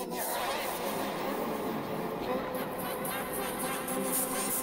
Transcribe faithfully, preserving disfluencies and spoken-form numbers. in your life.